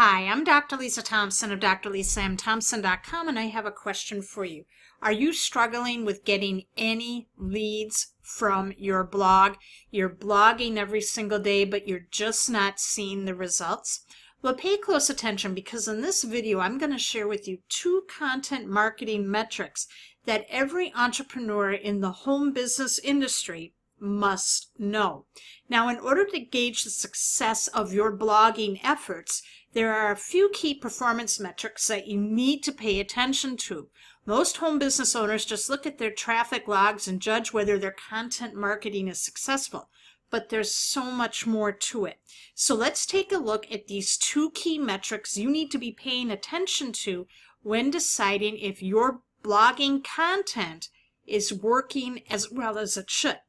Hi, I'm Dr. Lisa Thompson of DrLisaMThompson.com, and I have a question for you. Are you struggling with getting any leads from your blog? You're blogging every single day, but you're just not seeing the results? Well, pay close attention, because in this video, I'm going to share with you 2 content marketing metrics that every entrepreneur in the home business industry must know. Now, in order to gauge the success of your blogging efforts, there are a few key performance metrics that you need to pay attention to. Most home business owners just look at their traffic logs and judge whether their content marketing is successful, but there's so much more to it. So let's take a look at these 2 key metrics you need to be paying attention to when deciding if your blogging content is working as well as it should.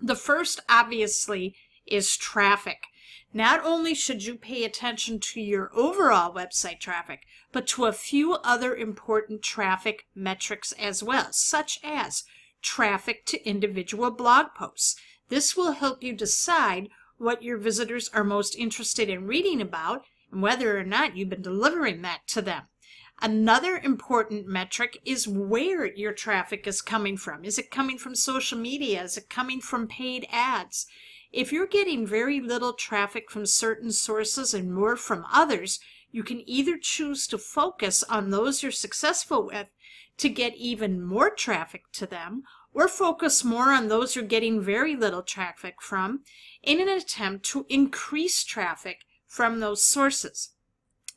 The first, obviously, is traffic. Not only should you pay attention to your overall website traffic, but to a few other important traffic metrics as well, such as traffic to individual blog posts. This will help you decide what your visitors are most interested in reading about and whether or not you've been delivering that to them. Another important metric is where your traffic is coming from. Is it coming from social media? Is it coming from paid ads? If you're getting very little traffic from certain sources and more from others, you can either choose to focus on those you're successful with to get even more traffic to them, or focus more on those you're getting very little traffic from in an attempt to increase traffic from those sources.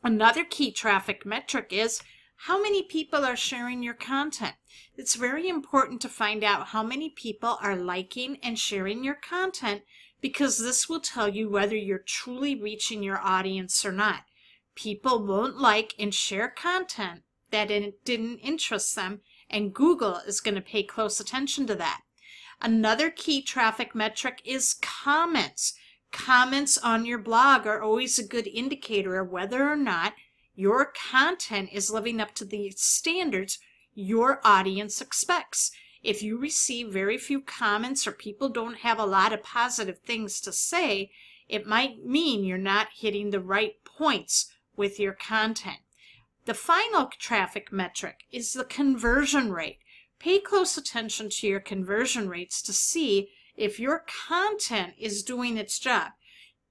Another key traffic metric is how many people are sharing your content. It's very important to find out how many people are liking and sharing your content, because this will tell you whether you're truly reaching your audience or not. People won't like and share content that didn't interest them, and Google is going to pay close attention to that. Another key traffic metric is comments. Comments on your blog are always a good indicator of whether or not your content is living up to the standards your audience expects. If you receive very few comments or people don't have a lot of positive things to say, it might mean you're not hitting the right points with your content. The final traffic metric is the conversion rate. Pay close attention to your conversion rates to see if your content is doing its job.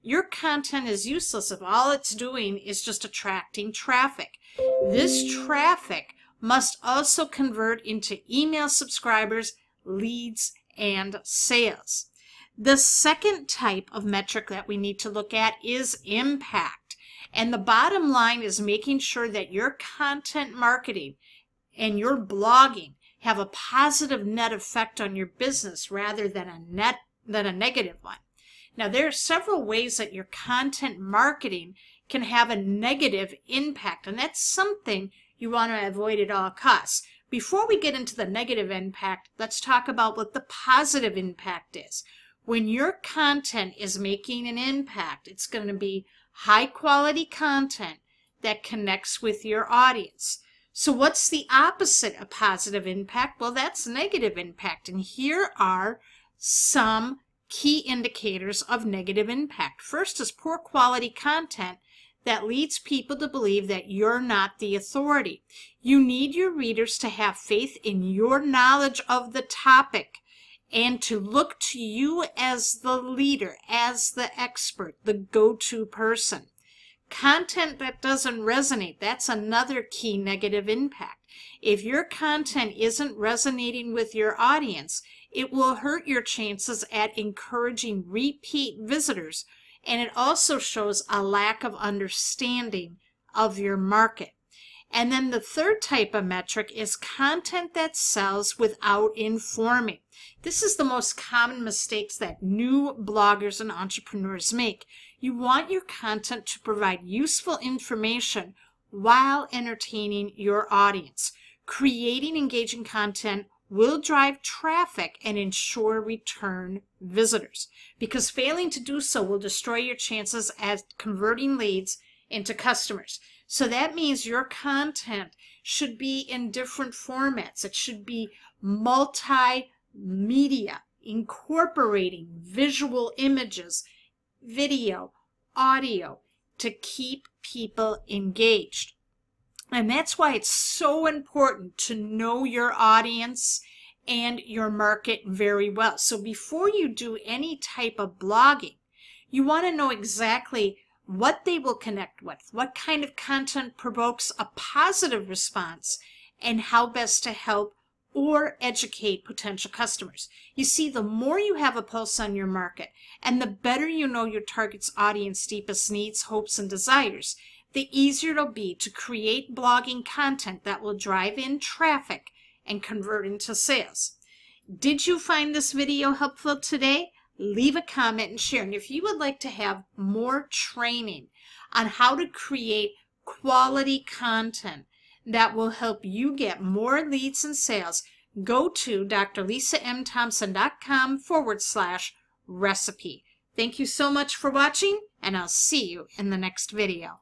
Your content is useless if all it's doing is just attracting traffic. This traffic must also convert into email subscribers, leads, and sales. The second type of metric that we need to look at is impact. And the bottom line is making sure that your content marketing and your blogging have a positive net effect on your business rather than a negative one. Now, there are several ways that your content marketing can have a negative impact, and that's something you want to avoid at all costs. Before we get into the negative impact, let's talk about what the positive impact is. When your content is making an impact, it's going to be high quality content that connects with your audience. So what's the opposite of positive impact? Well, that's negative impact. And here are some key indicators of negative impact. First is poor quality content that leads people to believe that you're not the authority. You need your readers to have faith in your knowledge of the topic and to look to you as the leader, as the expert, the go-to person. Content that doesn't resonate, that's another key negative impact. If your content isn't resonating with your audience, it will hurt your chances at encouraging repeat visitors, and it also shows a lack of understanding of your market. And then the third type of metric is content that sells without informing. This is the most common mistakes that new bloggers and entrepreneurs make. You want your content to provide useful information while entertaining your audience. Creating engaging content will drive traffic and ensure return visitors, because failing to do so will destroy your chances at converting leads into customers. So that means your content should be in different formats. It should be multimedia, incorporating visual images, video, audio, to keep people engaged. And that's why it's so important to know your audience and your market very well. So before you do any type of blogging, you want to know exactly what they will connect with, what kind of content provokes a positive response, and how best to help or educate potential customers. You see, the more you have a pulse on your market and the better you know your target's audience deepest needs, hopes, and desires, the easier it'll be to create blogging content that will drive in traffic and convert into sales. Did you find this video helpful today? Leave a comment and share. And if you would like to have more training on how to create quality content that will help you get more leads and sales, go to DrLisaMThompson.com/recipe. Thank you so much for watching, and I'll see you in the next video.